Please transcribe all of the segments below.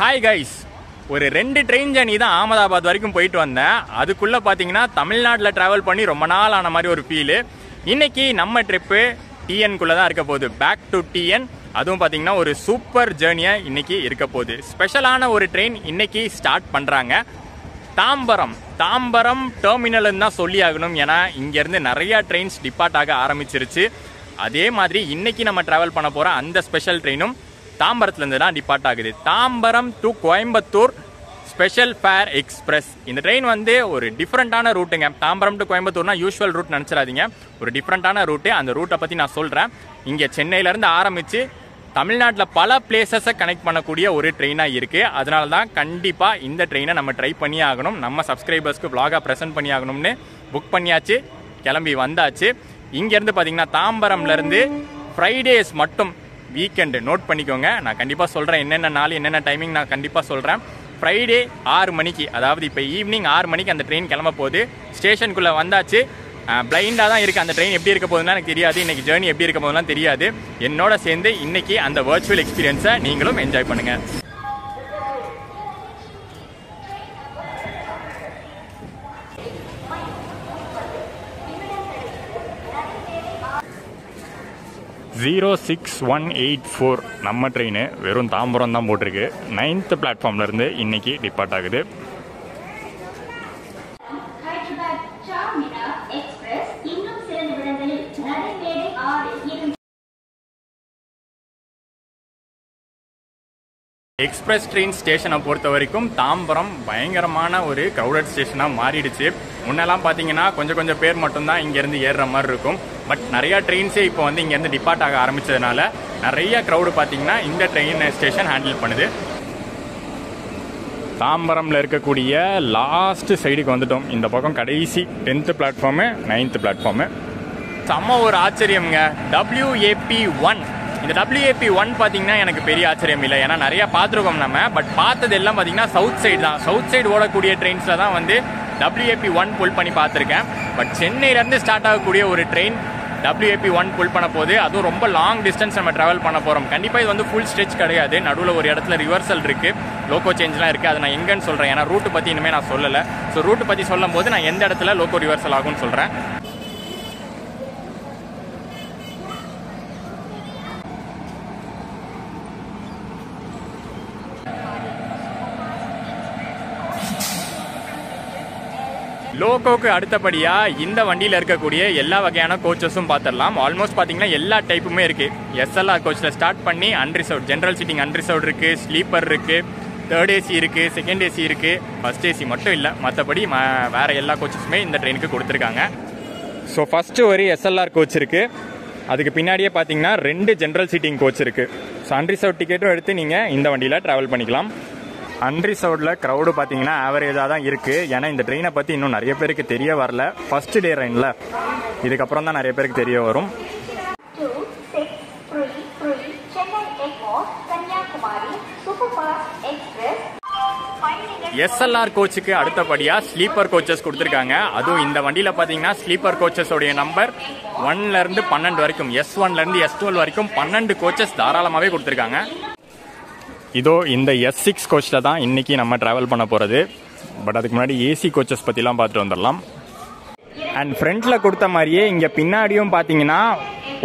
Hi guys, I have been train journey to Ahmedabad. That's why Tamil Nadu travel பண்ணி ரொம்ப நாள் ஆன மாதிரி ஒரு ஃபீல். இன்னைக்கு நம்ம ட்ரிப் TN குள்ள தான் இருக்க போகுது. Back to TN. அதுவும் பாத்தீங்கன்னா ஒரு சூப்பர் ஜர்னியா இன்னைக்கு இருக்க போகுது. ஸ்பெஷலான ஒரு ட்ரெயின் இன்னைக்கு ஸ்டார்ட் பண்றாங்க. தாம்பரம் டெர்மினல் தான் சொல்லி ஆகணும். ஏனா இங்க இருந்து நிறைய ட்ரெயின்ஸ் டிபார்ட் ஆக ஆரம்பிச்சிருச்சு. அதே மாதிரி இன்னைக்கு நம்ம டிராவல் பண்ண போற அந்த ஸ்பெஷல் ட்ரெயினும் தாம்பரத்துல இருந்து தான் டிபார்ட் ஆகுது. Tambaram to Coimbatore special fare express. இந்த ட்ரெயின் வந்து ஒரு டிஃப்ரெண்டான ரூட்டுங்க. தாம்பரம் டு கோயம்புத்தூர்னா யூஸ்வல் ரூட் நினச்சிடாதீங்க, ஒரு டிஃப்ரெண்டான ரூட்டு. அந்த ரூட்டை பற்றி நான் சொல்கிறேன். இங்கே சென்னையிலேருந்து ஆரம்பித்து தமிழ்நாட்டில் பல பிளேசஸை கனெக்ட் பண்ணக்கூடிய ஒரு ட்ரெயினாக இருக்குது. அதனால தான் கண்டிப்பாக இந்த ட்ரெயினை நம்ம ட்ரை பண்ணி ஆகணும். நம்ம சப்ஸ்கிரைபர்ஸ்க்கு வ்ளாகாக ப்ரெசென்ட் பண்ணி ஆகணும்னு புக் பண்ணியாச்சு, கிளம்பி வந்தாச்சு. இங்கேருந்து பார்த்தீங்கன்னா தாம்பரம்லேருந்து ஃப்ரைடேஸ் மட்டும் வீக்கெண்டு நோட் பண்ணிக்கோங்க. நான் கண்டிப்பாக சொல்கிறேன் என்னென்ன நாள் என்னென்ன டைமிங் நான் கண்டிப்பாக சொல்கிறேன். ஃப்ரைடே 6 மணிக்கு, அதாவது இப்போ ஈவினிங் 6 மணிக்கு அந்த ட்ரெயின் கிளம்ப போகுது. ஸ்டேஷனுக்குள்ளே வந்தாச்சு. பிளைண்டாக தான் இருக்குது. அந்த ட்ரெயின் எப்படி இருக்க போகுதுன்னா எனக்கு தெரியாது, இன்றைக்கி ஜேர்னி எப்படி இருக்க போகுதுலாம் தெரியாது. என்னோட சேர்ந்து இன்றைக்கி அந்த வர்ச்சுவல் எக்ஸ்பீரியன்ஸை நீங்களும் என்ஜாய் பண்ணுங்கள். ஜீரோ 6 1 8 4 நம்ம ட்ரெயின் வெறும் தாம்பரம் தான் போட்டிருக்கு. 9th பிளாட்ஃபார்ம்லேருந்து இன்றைக்கி டிபார்ட் ஆகுது. எக்ஸ்பிரஸ் ட்ரெயின் ஸ்டேஷனை பொறுத்த வரைக்கும் தாம்பரம் பயங்கரமான ஒரு க்ரௌடட் ஸ்டேஷனாக மாறிடுச்சு. முன்னெல்லாம் பார்த்தீங்கன்னா கொஞ்சம் பேர் மட்டும்தான் இங்கேருந்து ஏறுற மாதிரி இருக்கும். பட் நிறையா ட்ரெயின்ஸே இப்போ வந்து இங்கேருந்து டிபார்ட் ஆக ஆரம்பித்ததுனால நிறைய க்ரௌடு பார்த்தீங்கன்னா இந்த ட்ரெயின் ஸ்டேஷன் ஹேண்டில் பண்ணுது. தாம்பரமில் இருக்கக்கூடிய லாஸ்ட்டு சைடுக்கு வந்துட்டோம். இந்த பக்கம் கடைசி 10th பிளாட்ஃபார்மு, 9th பிளாட்ஃபார்மு. செம்ம ஒரு ஆச்சரியம்ங்க WAP1. இந்த WAP1 பார்த்தீங்கன்னா எனக்கு பெரிய ஆச்சரியம் இல்லை, ஏன்னா நிறையா பார்த்துருக்கோம் நம்ம. பட் பார்த்தது எல்லாம் பார்த்தீங்கன்னா சவுத் சைடு தான். சவுத் சைடு ஓடக்கூடிய ட்ரெயின்ஸில் தான் வந்து WAP1 புல் பண்ணி பார்த்துருக்கேன். பட் சென்னையிலேருந்து ஸ்டார்ட் ஆகக்கூடிய ஒரு ட்ரெயின் WAP1 புல் பண்ண போது, அதுவும் ரொம்ப லாங் டிஸ்டன்ஸ் நம்ம ட்ராவல் பண்ண போகிறோம். கண்டிப்பாக இது வந்து ஃபுல் ஸ்ட்ரெச் கிடையாது, நடுவில் ஒரு இடத்துல ரிவர்சல் இருக்குது, லோக்கோ சேஞ்செலாம் இருக்குது. அது நான் எங்கன்னு சொல்கிறேன், ஏன்னா ரூட்டு பற்றி இனிமேல் நான் சொல்லலை. ஸோ ரூட்டு பற்றி சொல்லும் போது நான் எந்த இடத்துல லோக்கோ ரிவர்சல் ஆகும்னு சொல்கிறேன். லோக்கோவுக்கு அடுத்தபடியாக இந்த வண்டியில் இருக்கக்கூடிய எல்லா வகையான கோச்சஸும் பார்த்துடலாம். ஆல்மோஸ்ட் பார்த்தீங்கன்னா எல்லா டைப்புமே இருக்குது. SLR கோச்சில் ஸ்டார்ட் பண்ணி அன்ரிசர்வ்ட் ஜென்ரல் சீட்டிங் அன்ரிசர்வ்ட் இருக்குது, ஸ்லீப்பர் இருக்குது, தேர்ட் ஏசி இருக்குது, செகண்ட் ஏசி இருக்குது, ஃபர்ஸ்ட் ஏசி மட்டும் இல்லை. மற்றபடி வேறு எல்லா கோச்சஸுமே இந்த ட்ரெயினுக்கு கொடுத்துருக்காங்க. ஸோ ஃபஸ்ட்டு ஒரு SLR கோச் இருக்குது. அதுக்கு பின்னாடியே பார்த்தீங்கன்னா 2 ஜென்ரல் சீட்டிங் கோச் இருக்குது. ஸோ அன்ரிசர்வ் டிக்கெட்டும் எடுத்து நீங்கள் இந்த வண்டியில் ட்ராவல் பண்ணிக்கலாம். அன்ரிசர்வ்டில் க்ரௌடு பார்த்தீங்கன்னா ஆவரேஜாக தான் இருக்குது, ஏன்னா இந்த ட்ரெயினை பற்றி இன்னும் நிறைய பேருக்கு தெரிய வரல. ஃபஸ்ட்டு டே ட்ரெயினில் இதுக்கப்புறம் தான் நிறைய பேருக்கு தெரிய வரும். SLR கோச்சுக்கு அடுத்தபடியாக ஸ்லீப்பர் கோச்சஸ் கொடுத்துருக்காங்க. அதுவும் இந்த வண்டியில் பார்த்தீங்கன்னா ஸ்லீப்பர் கோச்சஸோடைய நம்பர் 1லேருந்து 12 வரைக்கும், S1லேருந்து S12 வரைக்கும் 12 கோச்சஸ் தாராளமாகவே கொடுத்துருக்காங்க. இதோ இந்த S6 கோச்சில் தான் இன்றைக்கி நம்ம ட்ராவல் பண்ண போகிறது. பட் அதுக்கு முன்னாடி ஏசி கோச்சஸ் பற்றிலாம் பார்த்துட்டு வந்துடலாம். அண்ட் ஃப்ரண்ட்டில் கொடுத்த மாதிரியே இங்கே பின்னாடியும் பார்த்தீங்கன்னா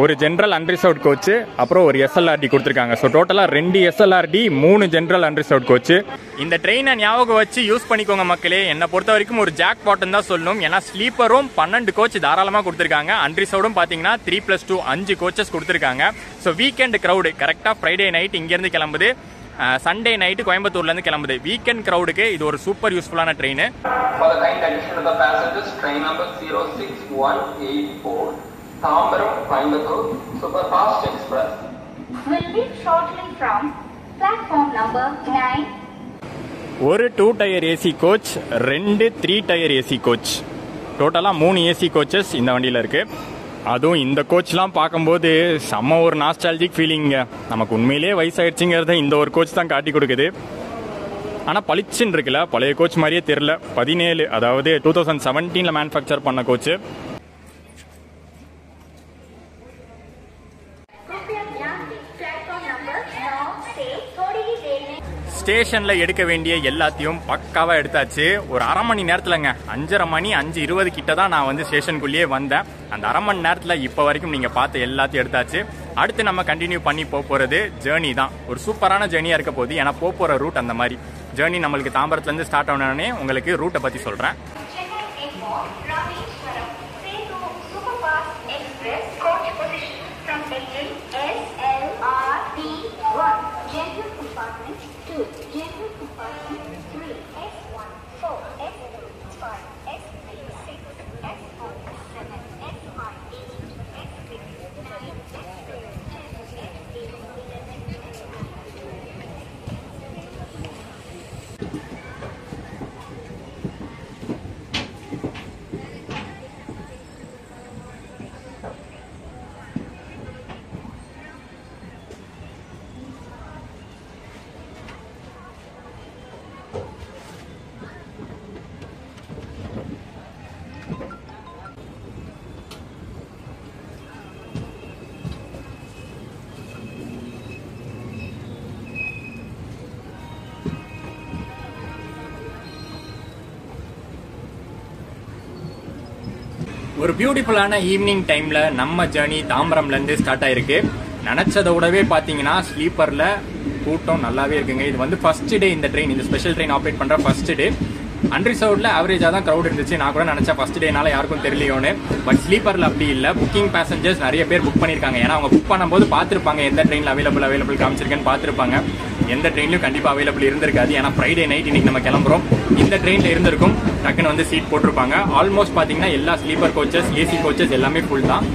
ஒரு ஜென்ரல் அன்ரிசர்வ்ட் கோச்சு, அப்புறம் ஒரு SLRD கொடுத்துருக்காங்க. ஸோ டோட்டலாக 2 SLRD, 3 ஜென்ரல் அன்ரிசர்வ்ட் கோச்சு. இந்த ட்ரெயினை ஞாபகம் வச்சு யூஸ் பண்ணிக்கோங்க மக்களே. என்னை பொறுத்த வரைக்கும் ஒரு ஜாக் பாட்டன் தான் சொல்லணும், ஏன்னா ஸ்லீப்பரும் 12 கோச் தாராளமாக கொடுத்துருக்காங்க. அன்ரிசர்வ்டும் பார்த்தீங்கன்னா 3+2 5 கோச்சஸ் கொடுத்துருக்காங்க. ஸோ வீக்கெண்டு க்ரௌடு கரெக்டாக ஃப்ரைடே நைட் இங்கேருந்து கிளம்புது, சண்டே நைட்டு கோயம்புத்தூர்லேருந்து கிளம்புது. வீக்கெண்ட் க்ரௌடுக்கு இது ஒரு சூப்பர் யூஸ்ஃபுல்லான ட்ரெயின். ஒரு 2 tier AC coach, 2 3 tier AC coach, டோட்டலாக 3 ஏசி கோச்சஸ் இந்த வண்டியில் இருக்குது. அதுவும் இந்த கோச்லாம் பார்க்கும்போது செம்ம ஒரு நாஸ்டால்ஜிக் ஃபீலிங்க. நமக்கு உண்மையிலே வயசாயிடுச்சுங்கிறத இந்த ஒரு கோச் தான் காட்டி கொடுக்குது. ஆனால் பளிச்சுன்னு இருக்குல்ல, பழைய கோச் மாதிரியே தெரில. 17, அதாவது 2017 மேனுஃபேக்சர் பண்ண கோச்சு. ஸ்டேஷன்ல எடுக்க வேண்டிய எல்லாத்தையும் பக்காவா எடுத்தாச்சு. ஒரு அரை மணி நேரத்துலங்க 5:30 மணி 5:20 கிட்ட தான் நான் வந்து ஸ்டேஷனுக்குள்ளேயே வந்தேன். அந்த அரை மணி நேரத்துல இப்போ வரைக்கும் நீங்க பார்த்த எல்லாத்தையும் எடுத்தாச்சு. அடுத்து நம்ம கண்டினியூ பண்ணி போகிறது ஜேர்னி தான். ஒரு சூப்பரான ஜேர்னியாக இருக்க போகுது. ஏன்னா போகிற ரூட் அந்த மாதிரி ஜேர்னி. நம்மளுக்கு தாம்பரத்துலேருந்து ஸ்டார்ட் ஆனோடனே உங்களுக்கு ரூட்டை பற்றி சொல்கிறேன். ஒரு பியூட்டிஃபுல்லான ஈவினிங் டைமில் நம்ம ஜேர்னி தாம்பரம்லேருந்து ஸ்டார்ட் ஆகிருக்கு. நினச்சதோடவே பார்த்தீங்கன்னா ஸ்லீப்பரில் கூட்டம் நல்லாவே இருக்குங்க. இது வந்து ஃபர்ஸ்ட் டே இந்த ட்ரெயின், இந்த ஸ்பெஷல் ட்ரெயின் ஆப்ரேட் பண்ணுற ஃபர்ஸ்ட் டே. அன்ரிசர்வ்டில் ஆவரேஜாக தான் க்ரௌட் இருந்துச்சு. நான் கூட நினச்சேன் ஃபர்ஸ்ட் டேனால யாருக்கும் தெரியலையோன்னு. பட் ஸ்லீப்பரில் அப்படி இல்லை. புக்கிங் பேசஞ்சர்ஸ் நிறைய பேர் புக் பண்ணியிருக்காங்க. ஏன்னா அவங்க புக் பண்ணும்போது பார்த்துருப்பாங்க எந்த ட்ரெயினில் அவைலபிள் காமிச்சிருக்கேன்னு பார்த்துருப்பாங்க. எந்த ட்ரெயின்லையும் கண்டிப்பாக அவைலபிள் இருந்திருக்காது. ஏன்னா ஃப்ரைடே நைட் இன்னைக்கு நம்ம கிளம்புறோம், இந்த ட்ரெயினில் இருந்திருக்கும். டக்குன்னு வந்து சீட் போட்டிருப்பாங்க. ஆல்மோஸ்ட் பார்த்தீங்கன்னா எல்லா ஸ்லீப்பர் கோச்சஸ், ஏசி கோச்சஸ் எல்லாமே ஃபுல் தான்.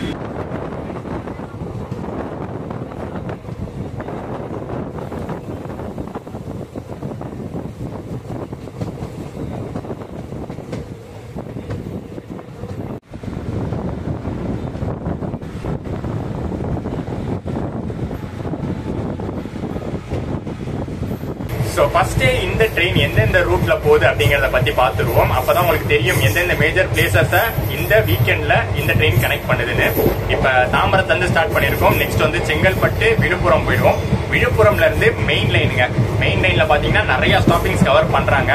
ஸோ ஃபர்ஸ்டே இந்த ட்ரெயின் எந்தெந்த ரூட்ல போகுது அப்படிங்கிறத பற்றி பார்த்துருவோம். அப்போதான் உங்களுக்கு தெரியும் எந்தெந்த மேஜர் பிளேசஸை இந்த வீக்கெண்டில் இந்த ட்ரெயின் கனெக்ட் பண்ணுதுன்னு. இப்போ தாம்பரத்துலேருந்து ஸ்டார்ட் பண்ணியிருக்கோம். நெக்ஸ்ட் வந்து செங்கல்பட்டு விழுப்புரம் போயிடுவோம். விழுப்புரம்லேருந்து மெயின் லைனுங்க. மெயின் லைனில் பார்த்தீங்கன்னா நிறையா ஸ்டாப்பிங்ஸ் கவர் பண்ணுறாங்க.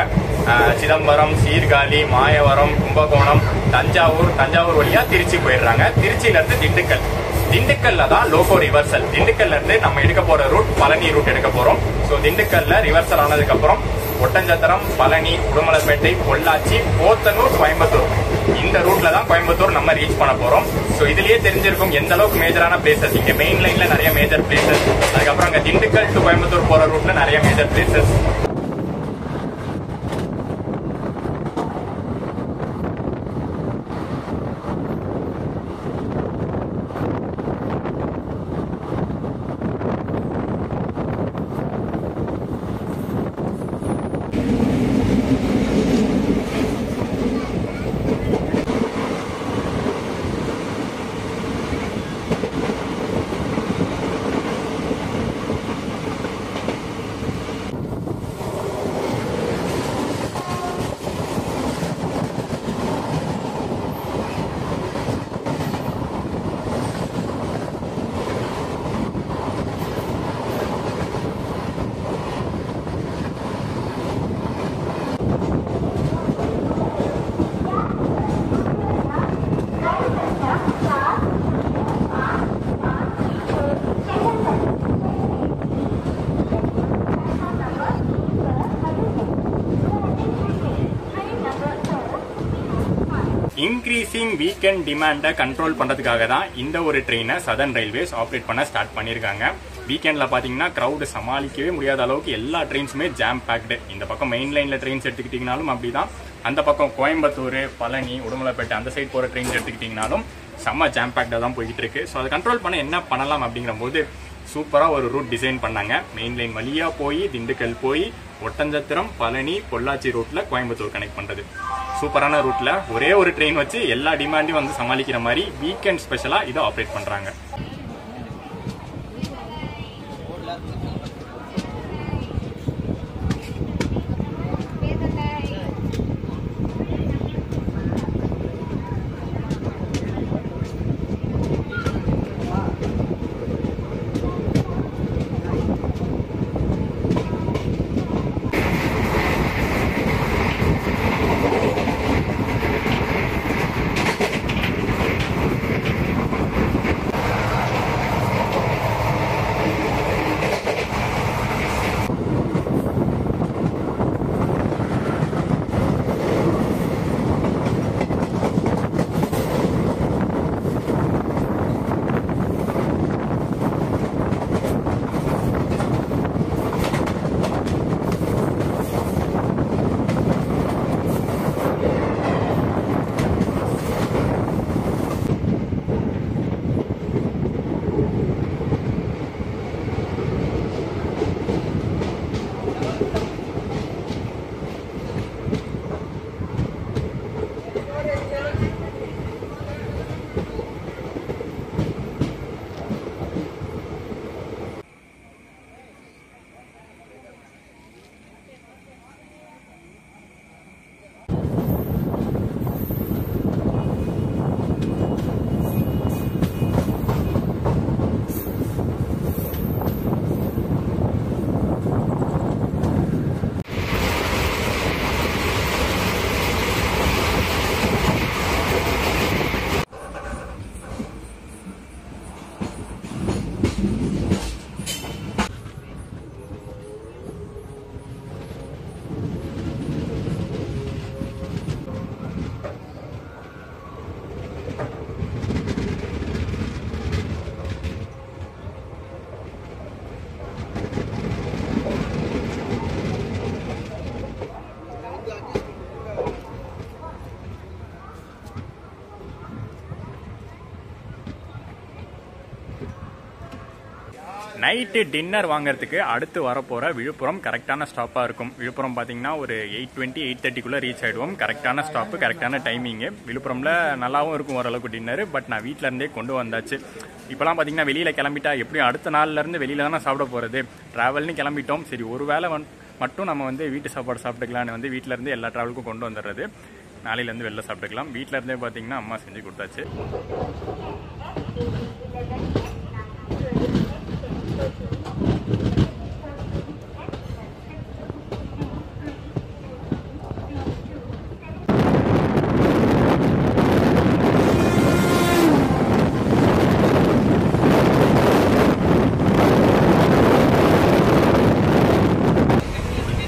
சிதம்பரம், சீர்காழி, மாயவரம், கும்பகோணம், தஞ்சாவூர், தஞ்சாவூர் வழியாக திருச்சி போயிடுறாங்க. திருச்சியிலேருந்து திண்டுக்கல். திண்டுக்கல்ல தான் லோகோ ரிவர்சல். திண்டுக்கல்ல இருந்து நம்ம எடுக்க போற ரூட் பழனி ரூட் எடுக்க போறோம். ஸோ திண்டுக்கல்ல ரிவர்சல் ஆனதுக்கு அப்புறம் ஒட்டஞ்சத்திரம், பழனி, உடுமலைப்பேட்டை, பொள்ளாச்சி, போத்தனூர், கோயம்புத்தூர், இந்த ரூட்ல தான் கோயம்புத்தூர் நம்ம ரீச் பண்ண போறோம். ஸோ இதுலயே தெரிஞ்சிருக்கும் எந்த அளவுக்கு மேஜரான பிளேசஸ். இங்க மெயின் லைன்ல நிறைய மேஜர் பிளேசஸ். அதுக்கப்புறம் அங்க திண்டுக்கல் டு கோயம்புத்தூர் போற ரூட்ல நிறைய மேஜர் பிளேசஸ். இன்க்ரீசிங் வீக்கெண்ட் டிமாண்டை கண்ட்ரோல் பண்ணுறதுக்காக தான் இந்த ஒரு ட்ரெயினை சதர்ன் ரயில்வேஸ் ஆப்ரேட் பண்ண ஸ்டார்ட் பண்ணியிருக்காங்க. வீக்கெண்டில் பார்த்தீங்கன்னா க்ரௌடு சமாளிக்கவே முடியாத அளவுக்கு எல்லா ட்ரெயின்ஸுமே ஜாம் பேக்டு. இந்த பக்கம் மெயின் லைனில் ட்ரெயின்ஸ் எடுத்துக்கிட்டிங்கனாலும் அப்படி தான். அந்த பக்கம் கோயம்புத்தூர், பழனி, உடுமலைப்பேட்டை அந்த சைட் போகிற ட்ரெயின்ஸ் எடுத்துக்கிட்டிங்கனாலும் செம்ம ஜாம் பேக்டாக தான் போய்கிட்டு இருக்குது. ஸோ அதை கண்ட்ரோல் பண்ண என்ன பண்ணலாம் அப்படிங்கிற போது சூப்பராக ஒரு ரூட் டிசைன் பண்ணாங்க. மெயின் லைன் வழியாக போய் திண்டுக்கல் போய் ஒட்டஞ்சத்திரம், பழனி, பொள்ளாச்சி ரூட்டில் கோயம்புத்தூர் கனெக்ட் பண்ணுறது. சூப்பரான ரூட்டில் ஒரே ஒரு ட்ரெயின் வச்சு எல்லா டிமாண்டையும் வந்து சமாளிக்கிற மாதிரி வீக்கெண்ட் ஸ்பெஷலாக இதை ஆப்ரேட் பண்ணுறாங்க. நைட்டு டின்னர் வாங்குறதுக்கு அடுத்து வரப்போகிற விழுப்புரம் கரெக்டான ஸ்டாப்பாக இருக்கும். விழுப்புரம் பார்த்திங்கன்னா ஒரு 8:20, 8:30க்குள்ளே ரீச் ஆகிடுவோம். கரெக்டான ஸ்டாப்பு, கரெக்டான டைமிங்கு. விழுப்புரமில் நல்லாவும் இருக்கும் ஓரளவுக்கு டின்னர். பட் நான் வீட்டிலேருந்தே கொண்டு வந்தாச்சு. இப்போலாம் பார்த்திங்கன்னா வெளியில் கிளம்பிட்டா எப்படியும் அடுத்த நாள்லேருந்து வெளியில் தானே சாப்பிட போகிறது. ட்ராவல்னு கிளம்பிட்டோம், சரி ஒரு வேளை மட்டும் நம்ம வந்து வீட்டு சாப்பாடு சாப்பிட்டுக்கலான்னு வந்து வீட்டிலேருந்து எல்லா ட்ராவலுக்கும் கொண்டு வந்துடுறது. நாளையிலேருந்து வெளில சாப்பிட்டுக்கலாம். வீட்டிலேருந்தே பார்த்திங்கன்னா அம்மா செஞ்சு கொடுத்தாச்சு.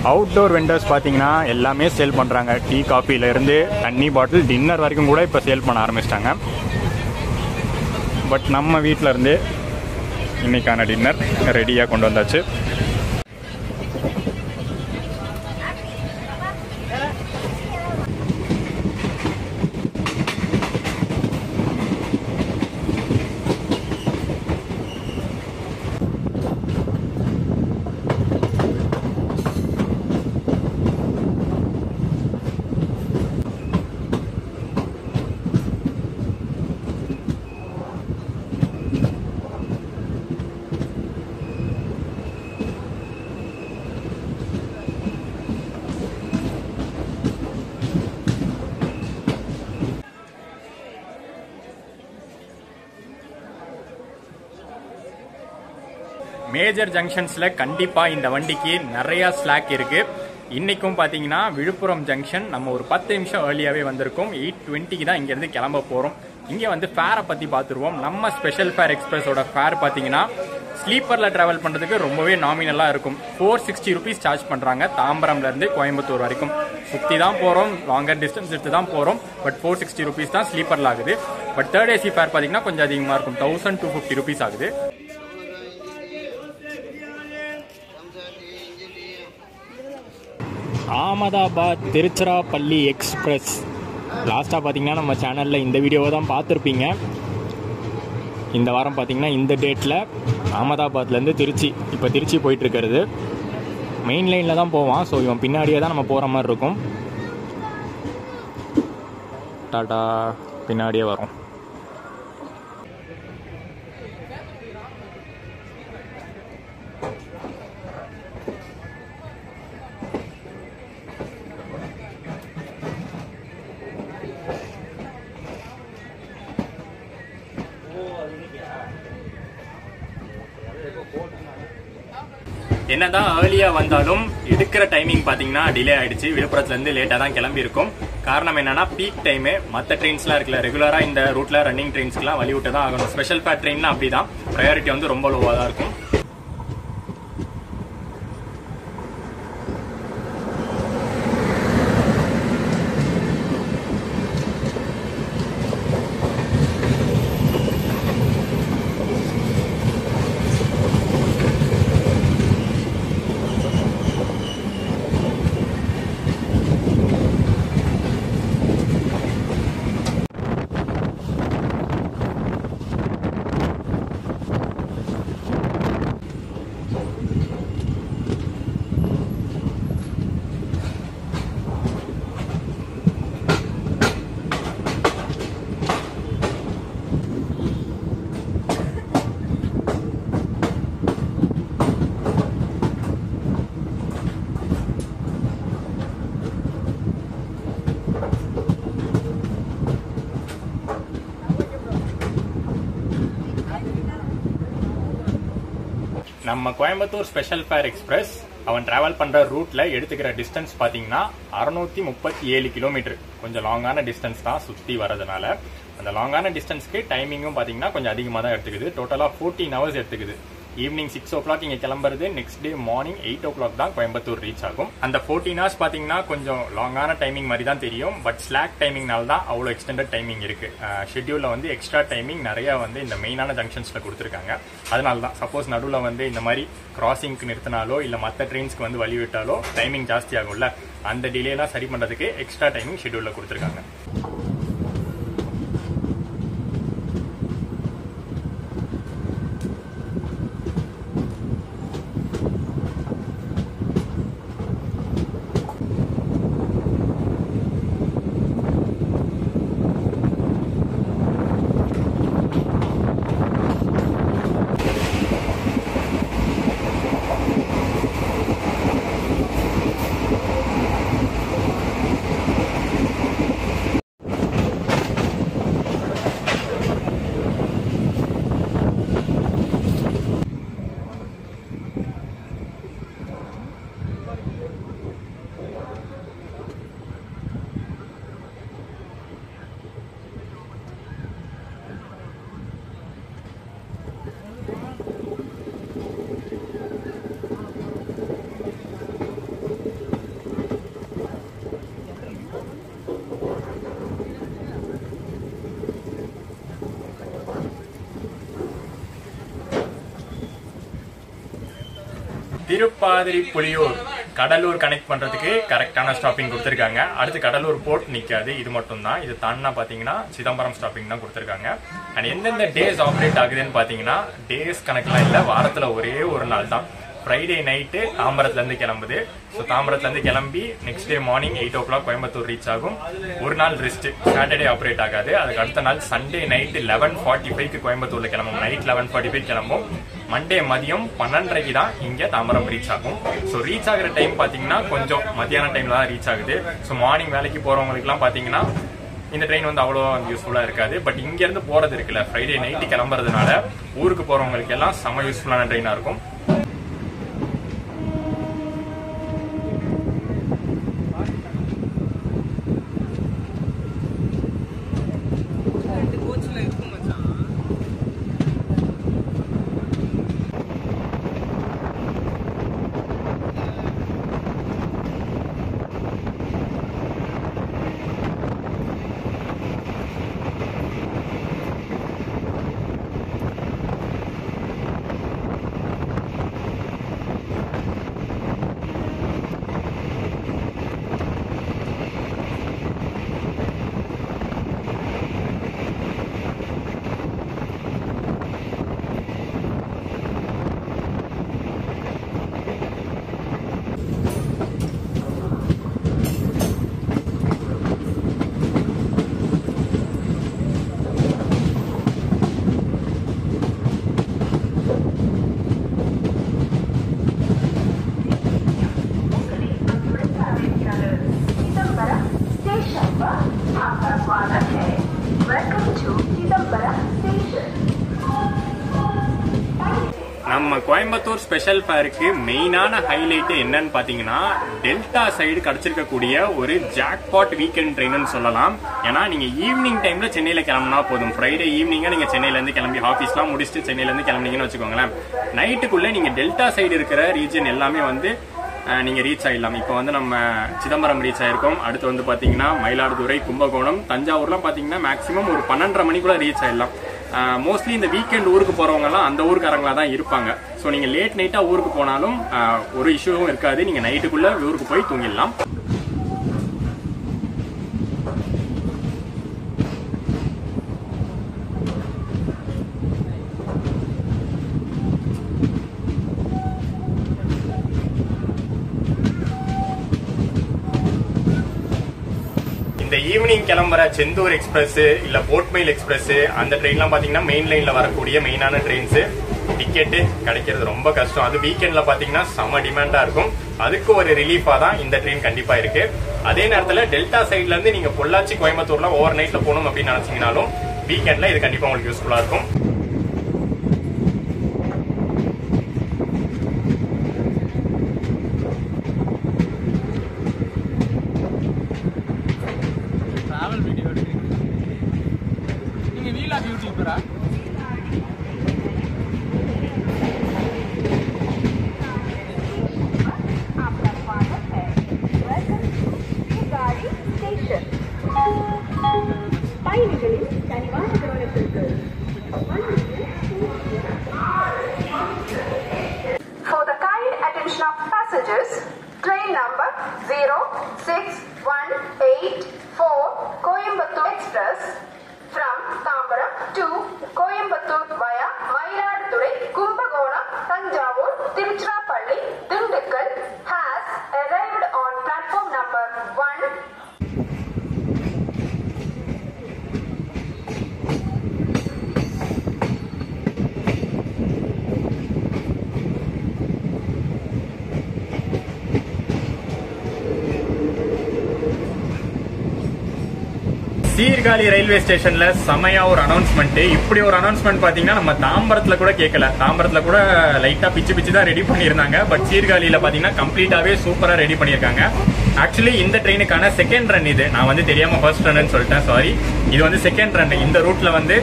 அவுட்டோர் வெண்டர்ஸ் பார்த்தீங்கன்னா எல்லாமே சேல் பண்ணுறாங்க. டீ, காஃபிலேருந்து தண்ணி பாட்டில், டின்னர் வரைக்கும் கூட இப்போ சேல் பண்ண ஆரம்பிச்சிட்டாங்க. பட் நம்ம வீட்டிலருந்து இன்றைக்கான டின்னர் ரெடியாக கொண்டு வந்தாச்சு. மேஜர் ஜங்ஷன்ஸில் கண்டிப்பாக இந்த வண்டிக்கு நிறையா ஸ்லாக் இருக்குது. இன்றைக்கும் பார்த்தீங்கன்னா விழுப்புரம் ஜங்ஷன் நம்ம ஒரு 10 நிமிஷம் ஏர்லியாகவே வந்திருக்கோம். 8:20க்கு தான் இங்கேருந்து கிளம்ப போகிறோம். இங்கே வந்து ஃபேரை பற்றி பார்த்துருவோம். நம்ம ஸ்பெஷல் ஃபேர் எக்ஸ்பிரஸோட ஃபேர் பார்த்தீங்கன்னா ஸ்லீப்பரில் ட்ராவல் பண்ணுறதுக்கு ரொம்பவே நாமினலாக இருக்கும். 460 ருபீஸ் சார்ஜ் பண்ணுறாங்க. தாம்பரம்லேருந்து கோயம்புத்தூர் வரைக்கும் சுற்றி தான் போகிறோம், லாங்கர் டிஸ்டன்ஸ் எடுத்து தான் போகிறோம். பட் 460 ருபீஸ் தான் ஸ்லீப்பரில் ஆகுது. பட் தேர்ட் ஏசி ஃபேர் பார்த்தீங்கன்னா கொஞ்சம் அதிகமாக இருக்கும், 1250 ருபீஸ் ஆகுது. அகமதாபாத் திருச்சிராப்பள்ளி எக்ஸ்பிரஸ் லாஸ்ட்டாக பார்த்திங்கன்னா நம்ம சேனலில் இந்த வீடியோவை தான் பார்த்துருப்பீங்க. இந்த வாரம் பார்த்திங்கன்னா இந்த டேட்டில் அகமதாபாத்லேருந்து திருச்சி, இப்போ திருச்சி போயிட்டுருக்கிறது. மெயின் லைனில் தான் போவான். ஸோ இவன் பின்னாடியே தான் நம்ம போகிற மாதிரி இருக்கும். டாடா பின்னாடியே வரும். என்னதான் ஏர்லியாக வந்தாலும் எடுக்கிற டைமிங் பார்த்தீங்கன்னா டிலே ஆகிடுச்சு. விழுப்புரத்துலேருந்து லேட்டாக தான் கிளம்பியிருக்கும். காரணம் என்னன்னா பீக் டைமு. மற்ற ட்ரெயின்ஸ்லாம் இருக்குல்ல, ரெகுலராக இந்த ரூட்டில் ரன்னிங் ட்ரெயின்ஸ்க்குலாம் வழிவிட்டு தான் ஆகணும். ஸ்பெஷல் ஃபேர் ட்ரெயின்னா அப்படி தான், ப்ரையாரிட்டி வந்து ரொம்ப லோவாக தான் இருக்கும். நம்ம கோயம்புத்தூர் ஸ்பெஷல் ஃபேர் எக்ஸ்பிரஸ் அவன் டிராவல் பண்ணுற ரூட்டில் எடுத்துக்கிற டிஸ்டன்ஸ் பார்த்தீங்கன்னா 637 கிலோமீட்டர். கொஞ்சம் லாங்கான டிஸ்டன்ஸ் தான் சுற்றி வரதுனால. அந்த லாங்கான டிஸ்டன்ஸ்க்கு டைமிங்கும் பார்த்தீங்கன்னா கொஞ்சம் அதிகமாக தான் எடுத்துக்குது. டோட்டலாக 14 ஹவர்ஸ் எடுத்துக்குது. ஈவினிங் 6 o'clock இங்கே கிளம்புறது. நெக்ஸ்ட் டே மார்னிங் 8 o'clock தான் கோயம்புத்தூர் ரீச் ஆகும். அந்த 14 hours பார்த்தீங்கன்னா கொஞ்சம் லாங்கான டைமிங் மாதிரி தான் தெரியும். பட் ஸ்லாக் டைமிங்னால தான் அவ்வளோ எக்ஸ்டெண்டட் டைமிங் இருக்குது. ஷெட்யூலில் வந்து எக்ஸ்ட்ரா டைமிங் நிறையா வந்து இந்த மெயினான ஜங்ஷன்ஸில் கொடுத்துருக்காங்க. அதனால தான் சப்போஸ் நடுவில் வந்து இந்த மாதிரி கிராசிங்க்கு நிறுத்தினாலோ இல்லை மற்ற ட்ரெயின்ஸ்க்கு வந்து வழி விட்டாலோ டைமிங் ஜாஸ்தி ஆகும்ல, அந்த டிலேலாம் சரி பண்ணுறதுக்கு எக்ஸ்ட்ரா டைமிங் ஷெட்யூலில் கொடுத்துருக்காங்க. Tirupadiri Puliyur, Kadalur connect Pandratiki, correctana stopping Gurtaganga, at the Kadalur port Nikadi, Idmatuna, is the Tana Patina, Chidambaram stopping Gurtaganga, and in the days operate Agadan Patina, days connect like Varthala or Nalta, Friday night, Tambarathan the Kalambade, so Tambarathan the Kalambi, next day morning 8 o'clock, Coimbatore reach Agum, Urnal rest, Saturday operate Agade, Sunday night 11:45 Coimbatore Kalamum, night 11:45 Kalamum. Monday Madhyam, 12:30 da inga Tambaram reach agum. So reach agra time pathina konjam madhyana time la reach agudhu. So morning velaki poravangalukku pathina indha train vandu avlo useful ah irukadhu, but inga irundhu poradhu irukla Friday night kilambaradunala oorukku poravangalukku ella sama useful ana train ah irukum. Coimbatore Special Fair mainana highlight ennan pathina delta side kadachirukkudiya oru jackpot weekend train nu sollalam ena neenga evening time la Chennai la kelamna podum Friday evening ah neenga Chennai la irundhu kelambi office la mudichittu Chennai la irundhu kelamninga vechukonga night kulla neenga delta side irukra region ellame vandu நீங்க reach ஆயிடலாம். இப்போ வந்து நம்ம Chidambaram reach ஆயிருக்கோம். அடுத்து வந்து பாத்தீங்கன்னா மயிலாடுதுறை, கும்பகோணம், தஞ்சாவூர்லாம் பாத்தீங்கன்னா maximum ஒரு 12:30 மணிக்குள்ள ரீச் ஆயிடலாம். மோஸ்ட்லி இந்த வீக்கெண்ட் ஊருக்கு போறவங்க எல்லாம் அந்த ஊர்க்காரங்களா தான் இருப்பாங்க. சோ நீங்க லேட் நைட்டா ஊருக்கு போனாலும் ஒரு இஷ்யூவும் இருக்காது. நீங்க நைட்டுக்குள்ள ஊருக்கு போய் தூங்கிடலாம். Evening Kalambara, Chendur Express, illa Port Mail Express, and the train la pathina main line la varakodiya mainana trains ticket kadaikiradhu romba kashtam. Adu weekend la pathina sama demand ah irukum. Adukku oru relief ah dhaan indha train kandippa irukku. Adhe nerathila delta side la irundhu neenga Pollachi Coimbatore la overnight la ponum appdi nenachingaalum weekend la idu kandippa ungalku useful ah irukum. Sirkazhi railway station la samaya or announcement ipdi or announcement pathina nama Tambarathla kuda kekala. Tambarathla kuda light ah pichu da ready panniranga, but Sirkazhi la pathina complete ave super ah ready panniranga. Actually indha train kana second run idu na vandu theriyama first run nu solta, sorry, idu vandu second run. Indha route la vandu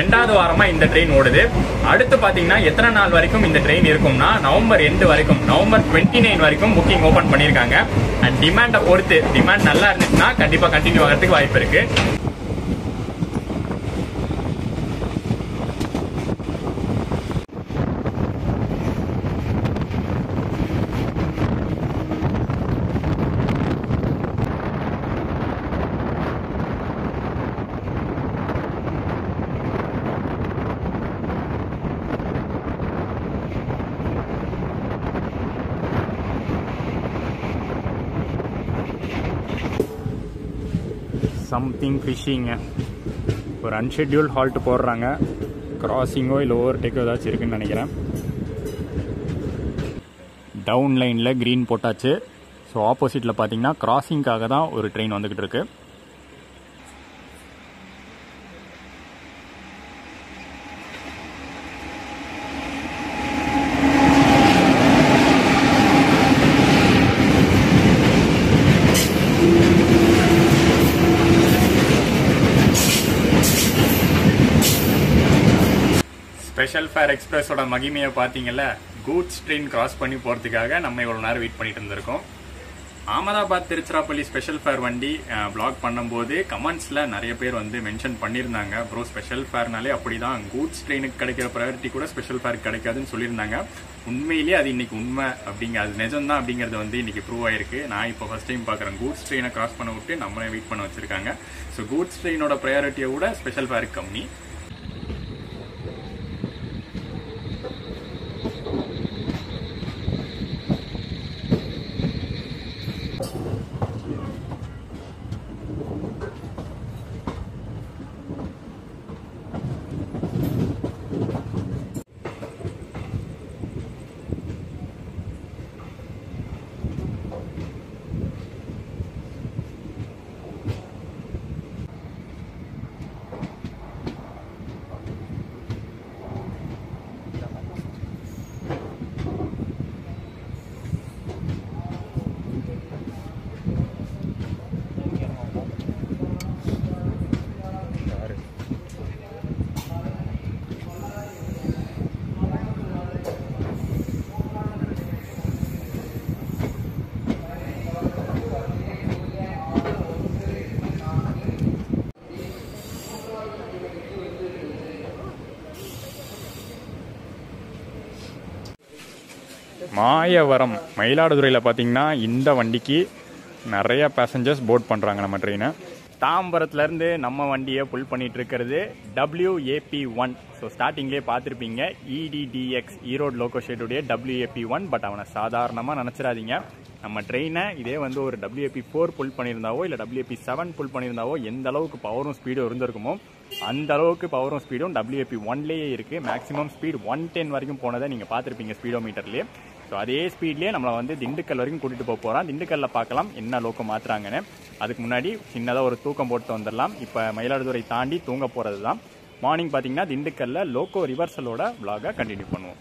rendavathu varama indha train odudhu. Aduthu pathina ethana naal varaikum indha train irukumna November 2 varaikum, November 29 varaikum booking open panniranga. And demand பொறுத்து demand நல்லா இருந்துச்சுன்னா கண்டிப்பா continue ஆகிறதுக்கு வாய்ப்பு இருக்கு. something fishing. ஒரு unscheduled halt போடுறாங்க. கிராசிங்கோ இல்ல ஓவர்டேக்கோ ஏதாச்சும் இருக்குன்னு நினைக்கிறேன். டவுன் லைன்ல கிரீன் போட்டாச்சு. ஸோ ஆப்போசிட்ல பார்த்தீங்கன்னா கிராசிங்காக தான் ஒரு ட்ரெயின் வந்துகிட்டு இருக்கு. ஸ்பெஷல் ஃபேர் எக்ஸ்பிரஸோட மகிமையை பார்த்தீங்கல்ல, கூட்ஸ் ட்ரெயின் கிராஸ் பண்ணி போகிறதுக்காக நம்ம இவ்வளோ நேரம் வெயிட் பண்ணிட்டு இருந்திருக்கோம். அகமதாபாத் திருச்சிராப்பள்ளி ஸ்பெஷல் ஃபேர் வண்டி ப்ளாக் பண்ணும்போது கமெண்ட்ஸில் நிறைய பேர் வந்து மென்ஷன் பண்ணியிருந்தாங்க, ப்ரோ ஸ்பெஷல் ஃபேர்னாலே அப்படி தான், கூட்ஸ் ட்ரெயினுக்கு கிடைக்கிற ப்ரையாரிட்டி கூட ஸ்பெஷல் ஃபேர் கிடைக்காதுன்னு சொல்லியிருந்தாங்க. உண்மையிலேயே அது இன்றைக்கி உண்மை, அது நிஜம்தான் அப்படிங்கிறது வந்து இன்றைக்கி ப்ரூவ் ஆகிருக்கு. நான் இப்போ ஃபஸ்ட் டைம் பார்க்குறேன் கூட்ஸ் ட்ரெயினை கிராஸ் பண்ண விட்டு நம்மளே வெயிட் பண்ண வச்சுருக்காங்க. ஸோ கூட்ஸ் ட்ரெயினோட ப்ரையாரிட்டியை விட ஸ்பெஷல் ஃபேர் கம்மி. மாயவரம் மயிலாடுதுறையில் பார்த்தீங்கன்னா இந்த வண்டிக்கு நிறைய பேசஞ்சர்ஸ் போர்ட் பண்ணுறாங்க நம்ம ட்ரெயினை. தாம்பரத்துலேருந்து நம்ம வண்டியை புல் பண்ணிகிட்டு இருக்கிறது WAP1. ஸோ ஸ்டார்டிங்லேயே பார்த்துருப்பீங்க EDDX ஈரோடு லோகோஷேட்டுடைய WAP1. பட் அவனை சாதாரணமாக நினச்சிடாதீங்க, நம்ம ட்ரெயினை இதே வந்து ஒரு WAP4 புல் பண்ணியிருந்தாவோ இல்லை WAP7 புல் பண்ணியிருந்தாவோ எந்த அளவுக்கு பவரும் ஸ்பீடும் இருந்திருக்குமோ அந்த அளவுக்கு பவரும் ஸ்பீடும் WAP1லேயே இருக்குது. மேக்ஸிமம் ஸ்பீட் 110 வரைக்கும் போனதை நீங்கள் பார்த்துருப்பீங்க ஸ்பீடோ மீட்டர்லேயே. ஸோ அதே ஸ்பீட்லேயே நம்மளை வந்து திண்டுக்கல் வரைக்கும் கூட்டிகிட்டு போக போகிறோம். திண்டுக்கல்லில் பார்க்கலாம் என்ன லோக்கம் மாற்றுறாங்கன்னு. அதுக்கு முன்னாடி சின்னதாக ஒரு தூக்கம் போட்டு வந்துடலாம். இப்போ மயிலாடுதுறை தாண்டி தூங்க போகிறது தான். மார்னிங் பார்த்தீங்கன்னா திண்டுக்கல்லில் லோக்கோ ரிவர்சலோட விலாகை கண்டினியூ பண்ணுவோம்.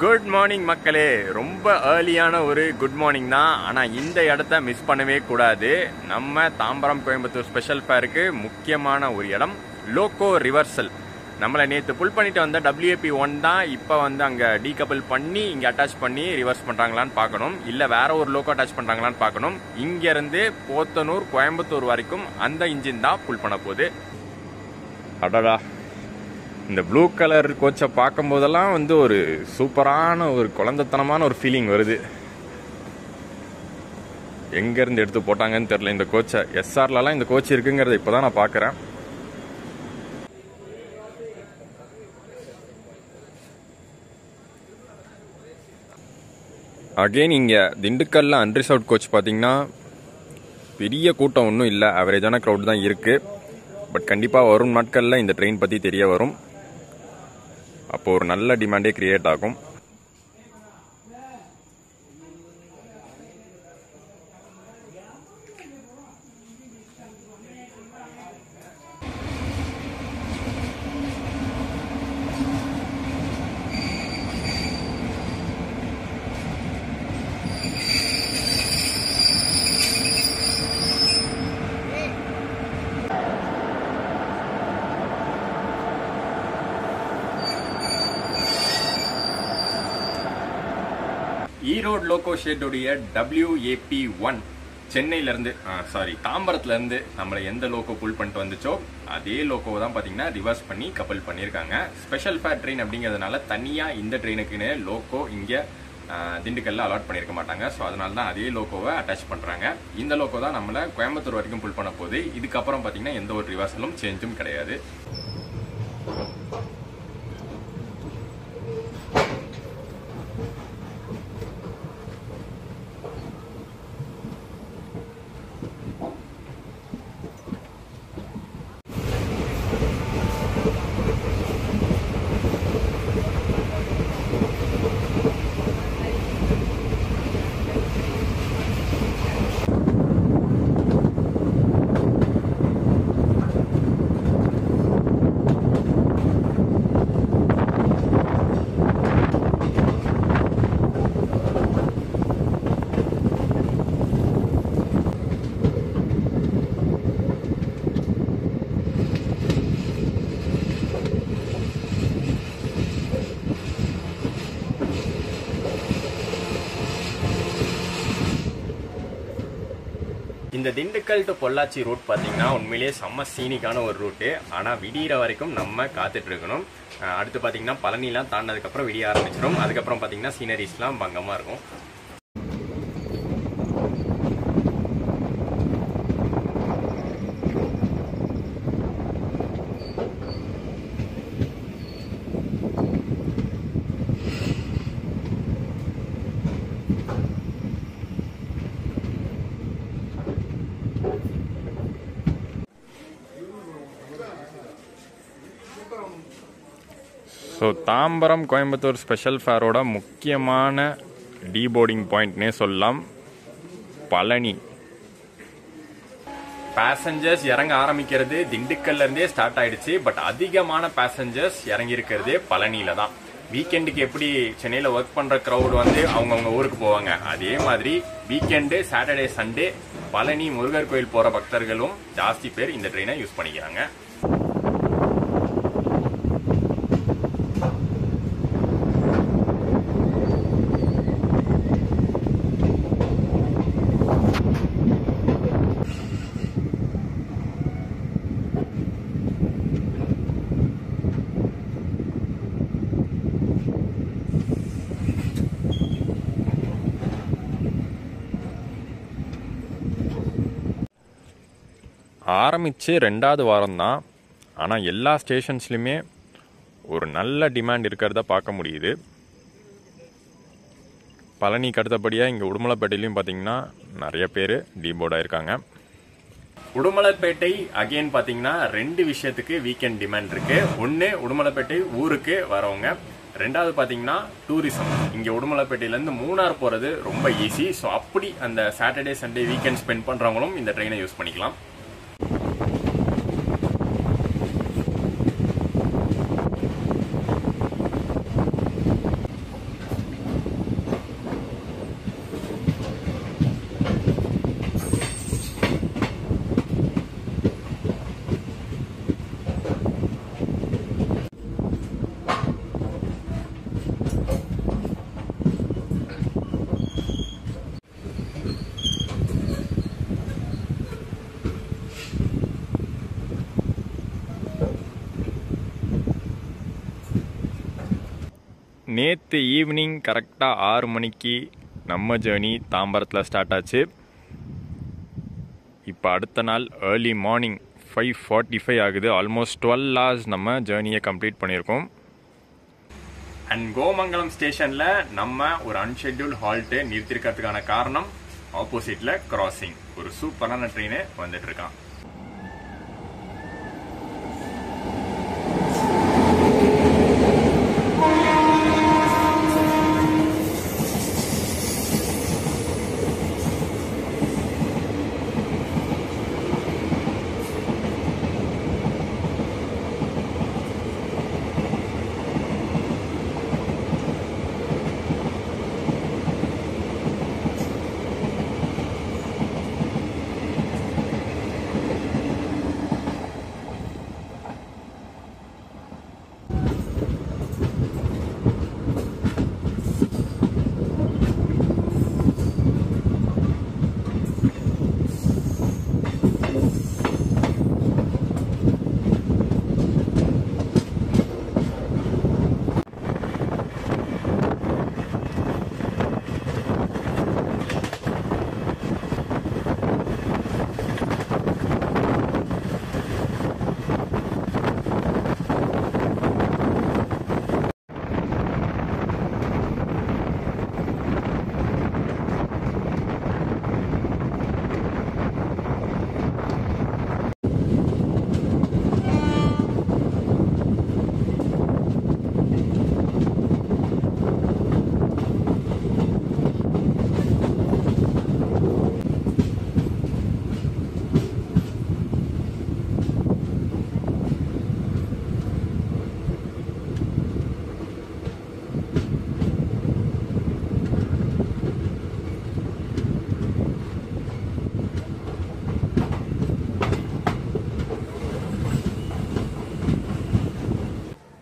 குட் மார்னிங் மக்களே. ரொம்ப ஏர்லியான ஒரு குட் மார்னிங் தான், ஆனால் இந்த இடத்த மிஸ் பண்ணவே கூடாது. நம்ம தாம்பரம் கோயம்புத்தூர் ஸ்பெஷல் ஃபேருக்கு முக்கியமான ஒரு இடம் லோக்கோ ரிவர்சல். நம்மளை நேற்று புல் பண்ணிட்டு வந்த WAP1 தான் இப்போ வந்து அங்கே டீகப்பிள் பண்ணி இங்கே அட்டாச் பண்ணி ரிவர்ஸ் பண்ணுறாங்களான்னு பார்க்கணும், இல்லை வேறு ஒரு லோக்கோ அட்டாச் பண்ணுறாங்களான்னு பார்க்கணும். இங்கேருந்து போத்தனூர் கோயம்புத்தூர் வரைக்கும் அந்த இன்ஜின் தான் புல் பண்ண போகுது. அடடா, இந்த ப்ளூ கலர் கோச்சை பார்க்கும்போதெல்லாம் வந்து ஒரு சூப்பரான ஒரு குழந்தைத்தனமான ஒரு ஃபீலிங் வருது. எங்க இருந்து எடுத்து போட்டாங்கன்னு தெரியல இந்த கோச்சை. எஸ்ஆர்லலாம் இந்த கோச் இருக்குங்கிறத இப்பதான் நான் பாக்குறேன். அகெயின் இங்கே திண்டுக்கல்ல அன்ரிசர்வ்ட் கோச் பார்த்தீங்கன்னா பெரிய கூட்டம் ஒன்றும் இல்லை, ஆவரேஜான க்ரௌட் தான் இருக்குது. பட் கண்டிப்பாக வரும் நாட்களில் இந்த ட்ரெயின் பற்றி தெரிய வரும், அப்போது ஒரு நல்ல டிமாண்டே க்ரியேட் ஆகும். ஈரோடு லோகோ ஷெட்டுடைய WAP1 சென்னையிலேருந்து தாம்பரத்துலேருந்து நம்மளை எந்த லோகோ புல் பண்ணிட்டு வந்துச்சோ அதே லோகோவை தான் பார்த்தீங்கன்னா ரிவர்ஸ் பண்ணி கப்பல் பண்ணியிருக்காங்க. ஸ்பெஷல் ஃபேர் ட்ரெயின் அப்படிங்கிறதுனால தனியாக இந்த ட்ரெயினுக்குன்னு லோகோ இங்கே திண்டுக்கல்ல அலாட் பண்ணியிருக்க மாட்டாங்க. ஸோ அதனால தான் அதே லோகோவை அட்டாச் பண்ணுறாங்க. இந்த லோகோ தான் நம்மளை கோயம்புத்தூர் வரைக்கும் புல் பண்ண போகுது. இதுக்கப்புறம் பார்த்தீங்கன்னா எந்த ஒரு ரிவர்சலும் சேஞ்சும் கிடையாது. இந்த திண்டுக்கல் டு பொள்ளாச்சி ரூட் பார்த்தீங்கன்னா உண்மையிலேயே செம்ம சீனிக்கான ஒரு ரூட்டு. ஆனால் விடிகிற வரைக்கும் நம்ம காத்துட்டு இருக்கணும். அடுத்து பார்த்தீங்கன்னா பழனிலாம் தாண்டினதுக்கப்புறம் விடிய ஆரம்பிச்சிடும். அதுக்கப்புறம் பார்த்தீங்கன்னா சீனரிஸ்லாம் பங்கமாக இருக்கும். ஸோ தாம்பரம் கோயம்புத்தூர் ஸ்பெஷல் ஃபேரோட முக்கியமான டீபோர்டிங் பாயிண்ட்னே சொல்லலாம் பழனி. பேசஞ்சர்ஸ் இறங்க ஆரம்பிக்கிறது திண்டுக்கல்லேருந்தே ஸ்டார்ட் ஆகிடுச்சு. பட் அதிகமான பேசஞ்சர்ஸ் இறங்கியிருக்கிறது பழனியில் தான். வீக்கெண்டுக்கு எப்படி சென்னையில் ஒர்க் பண்ணுற க்ரௌடு வந்து அவங்கவுங்க ஊருக்கு போவாங்க, அதே மாதிரி weekend Saturday Sunday Palani Murugar கோயில் போகிற பக்தர்களும் ஜாஸ்தி பேர் இந்த ட்ரெயினை யூஸ் பண்ணிக்கிறாங்க. ஆரம்பித்து ரெண்டாவது வாரம் தான், ஆனால் எல்லா ஸ்டேஷன்ஸ்லையுமே ஒரு நல்ல டிமாண்ட் இருக்கிறத பார்க்க முடியுது. பழனிக்கு அடுத்தபடியாக இங்கே உடுமலைப்பேட்டையிலையும் பார்த்திங்கன்னா நிறைய பேர் டீபோர்டாக இருக்காங்க. உடுமலைப்பேட்டை அகெயின் பார்த்திங்கன்னா ரெண்டு விஷயத்துக்கு வீக்கெண்ட் டிமாண்ட் இருக்குது. ஒன்று உடுமலைப்பேட்டை ஊருக்கு வரவங்க, ரெண்டாவது பார்த்தீங்கன்னா டூரிசம். இங்கே உடுமலைப்பேட்டையிலேருந்து மூணார் போகிறது ரொம்ப ஈஸி. ஸோ அப்படி அந்த சாட்டர்டே சண்டே வீக்கெண்ட் ஸ்பெண்ட் பண்ணுறவங்களும் இந்த ட்ரெயினை யூஸ் பண்ணிக்கலாம். நேற்று ஈவினிங் கரெக்டாக 6 மணிக்கு நம்ம ஜேர்னி தாம்பரத்தில் ஸ்டார்ட் ஆச்சு. இப்போ அடுத்த நாள் ஏர்லி மார்னிங் 5:45 ஆகுது. ஆல்மோஸ்ட் 12 hours நம்ம ஜேர்னியை கம்ப்ளீட் பண்ணியிருக்கோம். அண்ட் கோமங்கலம் ஸ்டேஷனில் நம்ம ஒரு அன்ஷெட்யூல் ஹால்ட்டு நிறுத்திருக்கிறதுக்கான காரணம் ஆப்போசிட்டில் கிராசிங் ஒரு சூப்பரான ட்ரெயினு வந்துட்டு இருக்கான்.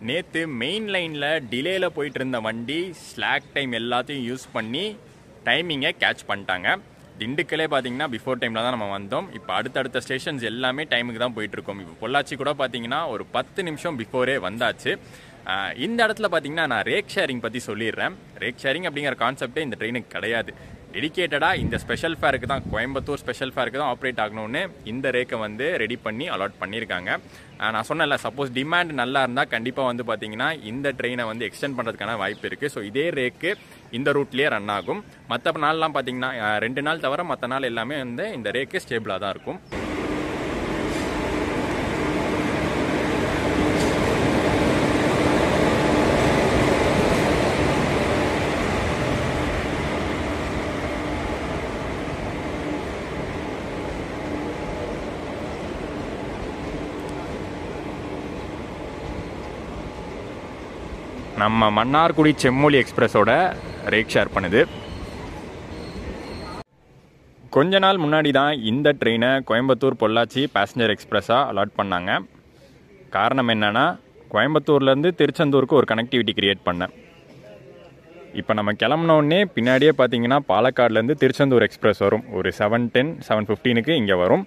நேற்று மெயின் லைனில் டிலேயில் போயிட்டு இருந்த வண்டி ஸ்லாக் டைம் எல்லாத்தையும் யூஸ் பண்ணி டைமிங்கை கேட்ச் பண்ணிட்டாங்க. திண்டுக்கலே பார்த்தீங்கன்னா பிஃபோர் டைமில் தான் நம்ம வந்தோம். இப்போ அடுத்தடுத்த ஸ்டேஷன்ஸ் எல்லாமே டைமுக்கு தான் போயிட்டுருக்கோம். இப்போ பொள்ளாச்சி கூட பார்த்தீங்கன்னா ஒரு 10 நிமிஷம் பிஃபோரே வந்தாச்சு. இந்த இடத்துல பார்த்தீங்கன்னா நான் ரேக் ஷேரிங் பற்றி சொல்லிடுறேன். ரேக் ஷேரிங் அப்படிங்கிற கான்செப்டே இந்த ட்ரெயினுக்கு கிடையாது. டெடிக்கேட்டடாக இந்த ஸ்பெஷல் ஃபேருக்கு தான், கோயம்புத்தூர் ஸ்பெஷல் ஃபேருக்கு தான் ஆப்ரேட் ஆகணும்னு இந்த ரேக்கை வந்து ரெடி பண்ணி அலாட் பண்ணியிருக்காங்க. நான் சொன்னேன்ல, சப்போஸ் டிமாண்ட் நல்லா இருந்தால் கண்டிப்பாக வந்து பார்த்தீங்கன்னா இந்த ட்ரெயினை வந்து எக்ஸ்டெண்ட் பண்ணுறதுக்கான வாய்ப்பு இருக்குது. ஸோ இதே ரேக்கு இந்த ரூட்லேயே ரன் ஆகும். மற்ற நாள்லாம் பார்த்தீங்கன்னா 2 நாள் தவிர மற்ற நாள் எல்லாமே வந்து இந்த ரேக்கு ஸ்டேபிளாக தான் இருக்கும். நம்ம மன்னார்குடி செம்மொழி எக்ஸ்பிரஸோட ரேக் ஷேர் பண்ணுது. கொஞ்ச நாள் முன்னாடி தான் இந்த ட்ரெயினை கோயம்புத்தூர் பொள்ளாச்சி பேசஞ்சர் எக்ஸ்பிரஸாக அலாட் பண்ணாங்க. காரணம் என்னென்னா கோயம்புத்தூர்லேருந்து திருச்செந்தூருக்கு ஒரு கனெக்டிவிட்டி க்ரியேட் பண்ணேன். இப்போ நம்ம கிளம்புனோடனே பின்னாடியே பார்த்தீங்கன்னா பாலக்காடுலேருந்து திருச்செந்தூர் எக்ஸ்பிரஸ் வரும். ஒரு 7:10, 7:15க்கு இங்கே வரும்.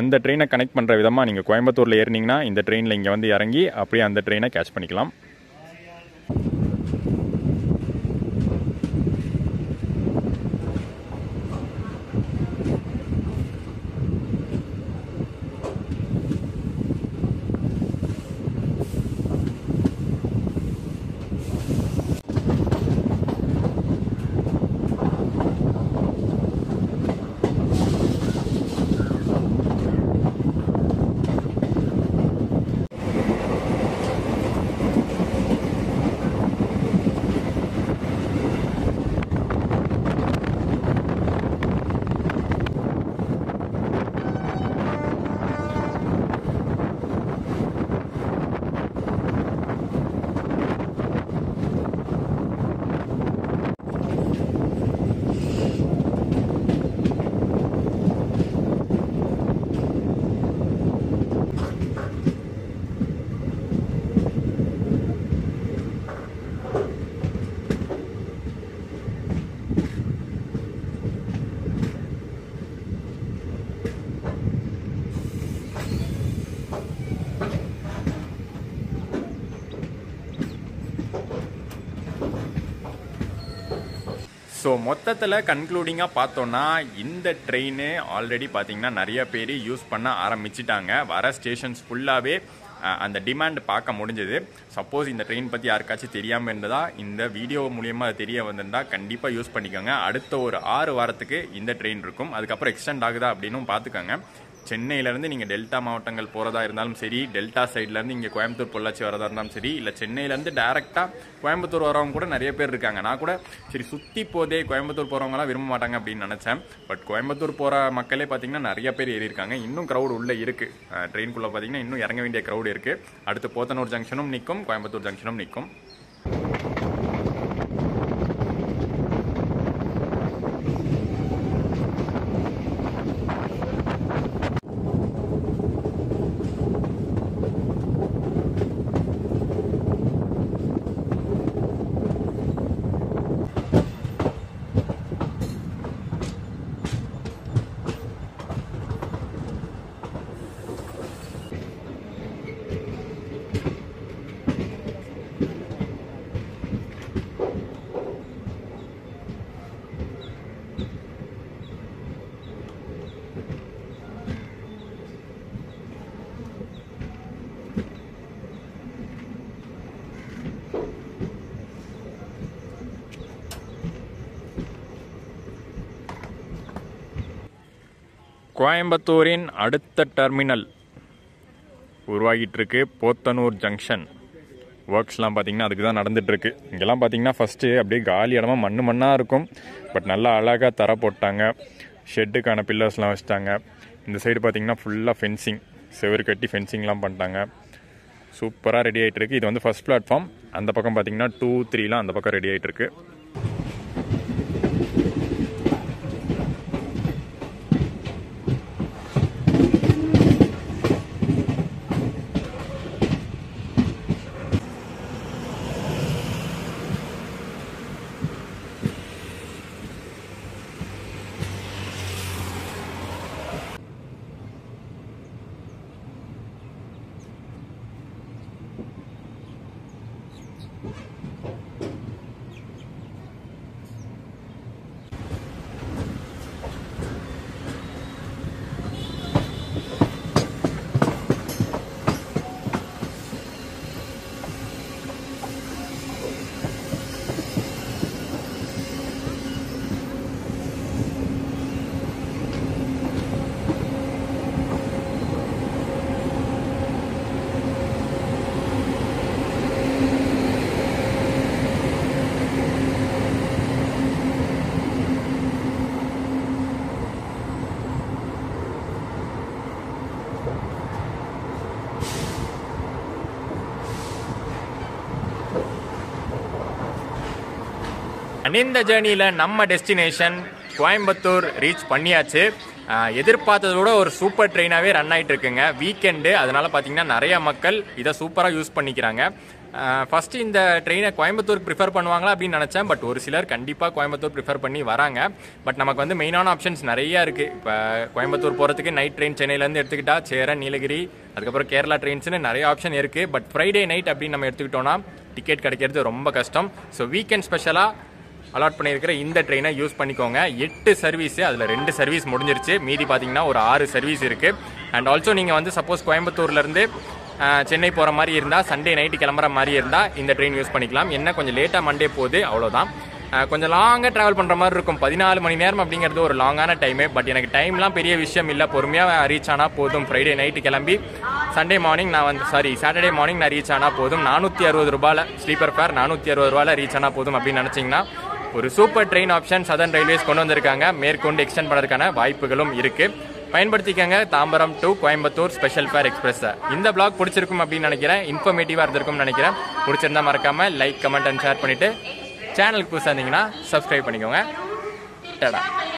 அந்த ட்ரெயினை கனெக்ட் பண்ணுற விதமாக நீங்கள் கோயம்புத்தூரில் ஏறினீங்கன்னா இந்த ட்ரெயினில் இங்கே வந்து இறங்கி அப்படியே அந்த ட்ரெயினை கேட்ச் பண்ணிக்கலாம். So மொத்தத்தில் கன்க்ளூடிங்காக பார்த்தோன்னா இந்த ட்ரெயினு ஆல்ரெடி பார்த்திங்கன்னா நிறைய பேர் யூஸ் பண்ண ஆரம்பிச்சிட்டாங்க. வர ஸ்டேஷன்ஸ் ஃபுல்லாகவே அந்த டிமாண்ட் பார்க்க முடிஞ்சது. சப்போஸ் இந்த ட்ரெயின் பற்றி யாருக்காச்சும் தெரியாமல் இருந்தால் இந்த வீடியோ மூலமா அது தெரிய வந்திருந்தால் கண்டிப்பாக யூஸ் பண்ணிக்கோங்க. அடுத்த ஒரு 6 வாரத்துக்கு இந்த ட்ரெயின் இருக்கும். அதுக்கப்புறம் எக்ஸ்டெண்ட் ஆகுதா அப்படின்னும் பார்த்துக்கோங்க. சென்னையிலேருந்து நீங்கள் டெல்டா மாவட்டங்கள் போகிறதா இருந்தாலும் சரி, டெல்டா சைட்லேருந்து இங்கே கோயம்புத்தூர் பொள்ளாச்சி வரதா இருந்தாலும் சரி, இல்லை சென்னையிலேருந்து டேரெக்டாக கோயம்புத்தூர் வரவங்க கூட நிறைய பேர் இருக்காங்க. நான் கூட சரி சுற்றி போதே கோயம்புத்தூர் போகிறவங்களாம் விரும்ப மாட்டாங்க அப்படின்னு நினச்சேன். பட் கோயம்புத்தூர் போகிற மக்களே பார்த்திங்கன்னா நிறைய பேர் ஏறி இருக்காங்க. இன்னும் க்ரௌடு உள்ளே இருக்குது. ட்ரெயின்குள்ளே பார்த்திங்கன்னா இன்னும் இறங்க வேண்டிய க்ரௌடு இருக்குது. அடுத்து போத்தனூர் ஜங்ஷனும் நிற்கும், கோயம்புத்தூர் ஜங்ஷனும் நிற்கும். கோயம்புத்தூரின் அடுத்த டெர்மினல் உருவாகிட்டுருக்கு போத்தனூர் ஜங்ஷன். ஒர்க்ஸ்லாம் பார்த்திங்கன்னா அதுக்கு தான் நடந்துகிட்ருக்கு. இங்கெல்லாம் பார்த்திங்கன்னா ஃபஸ்ட்டு அப்படியே காலி இடமா மண்ணு மண்ணாக இருக்கும். பட் நல்லா அழகாக தர போட்டாங்க. ஷெட்டுக்கான பில்லர்ஸ்லாம் வச்சுட்டாங்க. இந்த சைடு பார்த்திங்கன்னா ஃபுல்லாக ஃபென்சிங், செவரு கட்டி ஃபென்சிங்லாம் பண்ணிட்டாங்க. சூப்பராக ரெடி ஆகிட்டுருக்கு. இது வந்து ஃபஸ்ட் பிளாட்ஃபார்ம். அந்த பக்கம் பார்த்திங்கன்னா 2, 3லாம் அந்த பக்கம் ரெடி ஆகிட்டுருக்கு. இந்த ஜேர்னியில் நம்ம டெஸ்டினேஷன் கோயம்புத்தூர் ரீச் பண்ணியாச்சு. எதிர்பார்த்ததை விட ஒரு சூப்பர் ட்ரெயினாகவே ரன் ஆகிட்டு இருக்குங்க. வீக்கெண்டு, அதனால் பார்த்திங்கன்னா நிறையா மக்கள் இதை சூப்பராக யூஸ் பண்ணிக்கிறாங்க. ஃபஸ்ட்டு இந்த ட்ரெயினை கோயம்புத்தூருக்கு ப்ரிஃபர் பண்ணுவாங்களா அப்படின்னு நினச்சேன். பட் ஒரு சிலர் கண்டிப்பாக கோயம்புத்தூர் ப்ரிஃபர் பண்ணி வராங்க. பட் நமக்கு வந்து மெயினான ஆப்ஷன்ஸ் நிறையா இருக்குது. இப்போ கோயம்புத்தூர் போகிறதுக்கு நைட் ட்ரெயின் சென்னையிலேருந்து எடுத்துக்கிட்டால் சேரன், நீலகிரி, அதுக்கப்புறம் கேரளா ட்ரெயின்ஸ்னு நிறைய ஆப்ஷன் இருக்குது. பட் ஃப்ரைடே நைட் அப்படின்னு நம்ம எடுத்துக்கிட்டோன்னா டிக்கெட் கிடைக்கிறது ரொம்ப கஷ்டம். ஸோ வீக்கெண்ட் ஸ்பெஷலாக அலாட் பண்ணியிருக்கிற இந்த ட்ரெயினை யூஸ் பண்ணிக்கோங்க. 8 சர்வீஸு, அதில் 2 சர்வீஸ் முடிஞ்சிருச்சு. மீதி பார்த்திங்கன்னா ஒரு 6 சர்வீஸ் இருக்குது. அண்ட் ஆல்சோ நீங்கள் வந்து சப்போஸ் கோயம்புத்தூர்லேருந்து சென்னை போகிற மாதிரி இருந்தால், சண்டே நைட்டு கிளம்புற மாதிரி இருந்தால் இந்த ட்ரெயின் யூஸ் பண்ணிக்கலாம். என்ன கொஞ்சம் லேட்டாக மண்டே போகுது, அவ்வளோதான். கொஞ்சம் லாங்காக ட்ராவல் பண்ணுற மாதிரி இருக்கும். 14 மணி நேரம் அப்படிங்கிறது ஒரு லாங்கான டைமு. பட் எனக்கு டைம்லாம் பெரிய விஷயம் இல்லை. பொறுமையாக ரீச் ஆனால் போதும். ஃப்ரைடே நைட்டு கிளம்பி சண்டே மார்னிங் நான் வந்து சாட்டர்டே மார்னிங் நான் ரீச் ஆனால் போதும். 460 ரூபாயில் ஸ்லீப்பர் ஃபேர் 460 ரூபாயில் ரீச் ஆனால் போதும் அப்படின்னு நினச்சிங்கன்னா ஒரு super train option southern railways கொண்டு வந்திருக்காங்க. மேற்கொண்டு எக்ஸ்டெண்ட் பண்ணுறதுக்கான வாய்ப்புகளும் இருக்குது. பயன்படுத்திக்கங்க Tambaram to Coimbatore special fare எக்ஸ்பிரஸை. இந்த பிளாக் பிடிச்சிருக்கும் அப்படின்னு நினைக்கிறேன். இன்ஃபர்மேட்டிவாக இருந்திருக்கும்னு நினைக்கிறேன். பிடிச்சிருந்தா மறக்காமல் லைக், கமெண்ட் அண்ட் ஷேர் பண்ணிவிட்டு சேனலுக்கு புதுசாக இருந்தீங்கன்னா சப்ஸ்கிரைப் பண்ணிக்கோங்க. டடா.